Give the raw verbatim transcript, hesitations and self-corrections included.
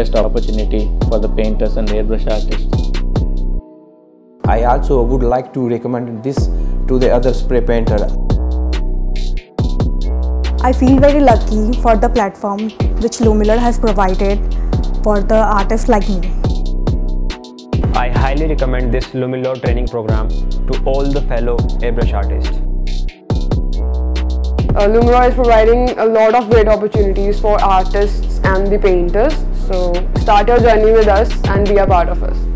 best opportunity for the painters and airbrush artists. I also would like to recommend this to the other spray painter. I feel very lucky for the platform which Lumilar has provided for the artists like me. I highly recommend this Lumilar training program to all the fellow airbrush artists. Uh, Lumilar is providing a lot of great opportunities for artists and the painters. So start your journey with us and be a part of us.